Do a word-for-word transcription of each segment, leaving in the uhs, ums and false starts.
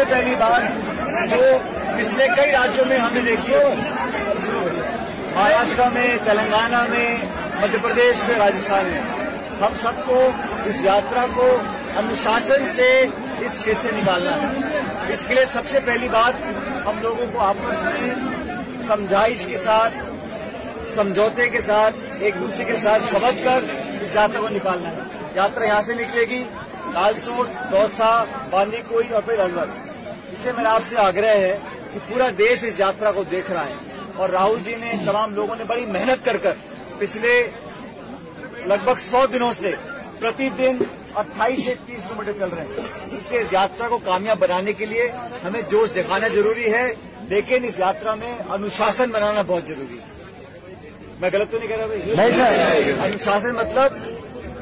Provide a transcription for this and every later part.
सबसे पहली बात जो पिछले कई राज्यों में हमने देखी है, महाराष्ट्र में, तेलंगाना में, मध्य प्रदेश में, राजस्थान में, हम सबको इस यात्रा को अनुशासन से इस क्षेत्र से निकालना है। इसके लिए सबसे पहली बात हम लोगों को आपस में समझाइश के साथ, समझौते के साथ, एक दूसरे के साथ समझकर इस यात्रा को निकालना है। यात्रा यहाँ से निकलेगी लालसोर, दौसा, बांदीकोई और फिर अलवर। इसलिए मेरा आपसे आग्रह है कि पूरा देश इस यात्रा को देख रहा है और राहुल जी ने, तमाम लोगों ने बड़ी मेहनत कर कर पिछले लगभग सौ दिनों से प्रतिदिन अट्ठाईस से तीस किलोमीटर चल रहे हैं। इसलिए इस यात्रा को कामयाब बनाने के लिए हमें जोश दिखाना जरूरी है, लेकिन इस यात्रा में अनुशासन बनाना बहुत जरूरी है। मैं गलत तो नहीं कह रहा भाई? नहीं सर। अनुशासन मतलब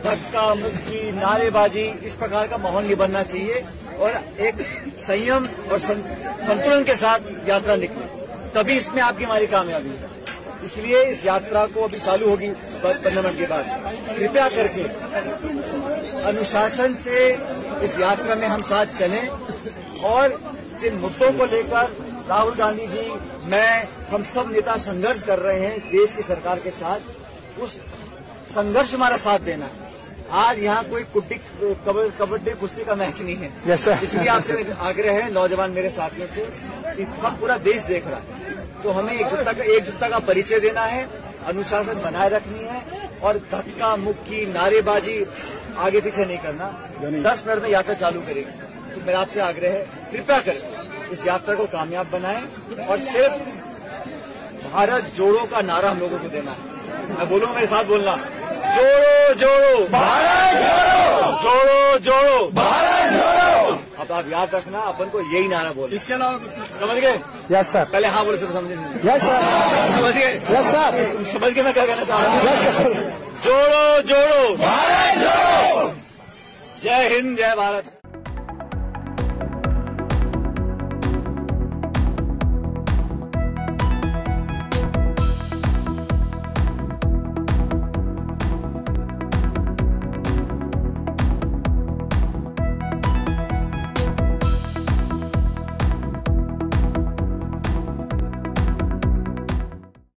धक्का मुक्की, नारेबाजी, इस प्रकार का माहौल नहीं बनना चाहिए और एक संयम और संतुलन के साथ यात्रा निकले, तभी इसमें आपकी हमारी कामयाबी है। इसलिए इस यात्रा को अभी चालू होगी पंद्रह मिनट के बाद। कृपया करके अनुशासन से इस यात्रा में हम साथ चलें और जिन मुद्दों को लेकर राहुल गांधी जी, मैं, हम सब नेता संघर्ष कर रहे हैं देश की सरकार के साथ, उस संघर्ष हमारा साथ देना है। आज यहाँ कोई कुड्डी कबड्डी कुश्ती का मैच नहीं है। yes, इसलिए आपसे आग्रह है नौजवान मेरे साथियों से कि हम पूरा देश देख रहा है, तो हमें एकजुटता का एकजुटता का परिचय देना है, अनुशासन बनाए रखनी है और धक्का मुक्की, नारेबाजी, आगे पीछे नहीं करना। दस मिनट में यात्रा चालू करेगी, तो मेरा आपसे आग्रह है कृपया करके इस यात्रा को कामयाब बनाएं और सिर्फ भारत जोड़ो का नारा हम लोगों को देना है। मैं बोलूंगा, मेरे साथ बोलना, जोड़ो जोड़ो भारत जोड़ो, जोड़ो जोड़ो भारत जोड़ो। अब आप याद रखना, अपन को यही नारा बोलना, इसके अलावा समझ गए? Yes sir. पहले हाँ बोले, सब समझे? Yes sir. समझ गए? Yes sir. समझ गए मैं क्या कहना चाह रहा हूँ? Yes sir. जोड़ो जोड़ो भारत जोड़ो। जय हिंद, जय भारत।